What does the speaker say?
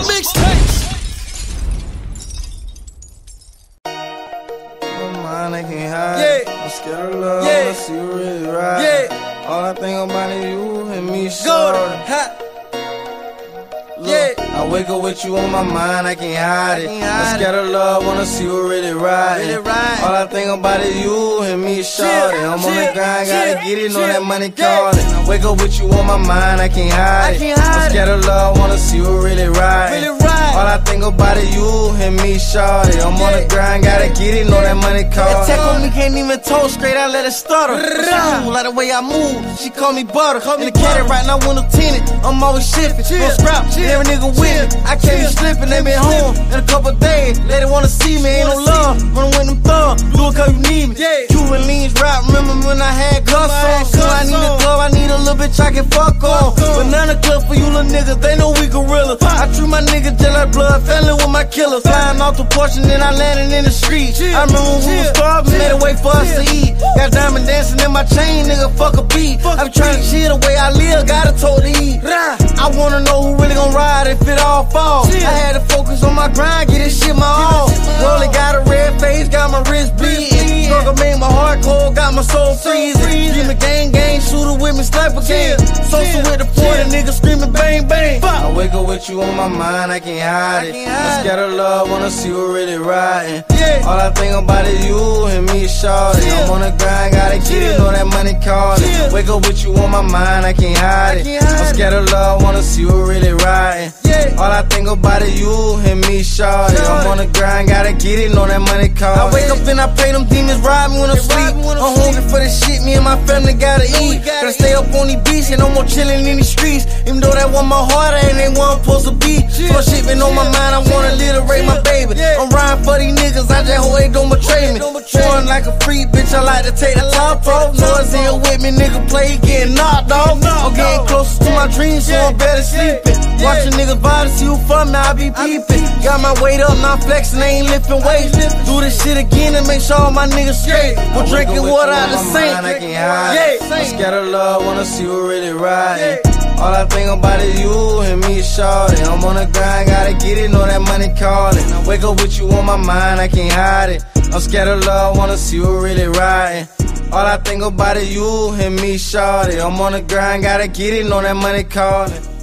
All I think about is you and me, shorty. Look, I wake up with you on my mind, I can't hide it. I'm scared of love, wanna see you really ride it. All I think about is you and me, shorty. I'm on the grind, gotta get it, know that money calling. I wake up with you on my mind, I can't hide it. I'm scared of love, wanna see you really ride it. All I think about is you and me, shorty. I'm on the grind, gotta get it, know that money calling. Attack on me, can't even toast straight, I let it stutter. Cool, like the way I move, she call me butter. In the caddy right now, window tinted, I'm always shipping. Don't scrap, every nigga with me, I can't be slipping. They been home in a couple days, they didn't wanna see me. Ain't no love, wanna win them thugs, do it cause you need me. Cuban leans rap, remember when I had guns on. So I need a club, I need a little bitch I can fuck on. Banana club for you little niggas, they know we gorillas. I treat my niggas just like blood, fell in with my killers. Flying off the porch and then I landed in the street. I remember when we was starving, made a way for us to eat. Got diamond dancing in my chain, nigga, fuck a beat. I'm trying to chill the way I live, got a toe to eat. I wanna know who really gon' ride if it all falls. I had to focus on my grind, get this shit my all. Rolling got a red face, got my wrist bleeding. Struggle made my heart cold, got my soul freezing. Give me gang gang, shooter with me, sniper gang. Social with the 40, nigga screaming bang bang. I wake up with you on my mind, I can't hide it. I'm scared of love, wanna see who really riding. All I think about is you and me, shorty. I'm on the grind, gotta get it, know that money calling. Wake up with you on my mind, I can't hide it. I'm scared of love, wanna see who really riding. All I think about is you and me, shawty. I'm on the grind, gotta get it, know that money calling. I wake up and I pray them demons ride me when I'm sleep. I'm hungry for this shit, me and my family gotta eat. Gotta stay up on these beats and no more chillin' in these streets. Even though that one my heart, I ain't one supposed to be. So shit been on my mind, I wanna literate my baby. I'm riding for these niggas, I just hope they don't betray me. Born like a free bitch, I like to take the top off. Lord's here with me, nigga play, getting knocked off. I'm getting closer to my dreams, so I'm better sleeping. Watching niggas vibe, see who from now I be peeping. Got my weight up, not flexing, ain't lifting weights. Do this shit again and make sure all my niggas straight. I'm drinking water out the sink. I'm scared of love, wanna see who really riding. All I think about is you and me, shawty. I'm on the grind, gotta get it, know that money calling. I wake up with you on my mind, I can't hide it. I'm scared of love, wanna see who really riding. All I think about is you and me, shawty. I'm on the grind, gotta get it, know that money calling.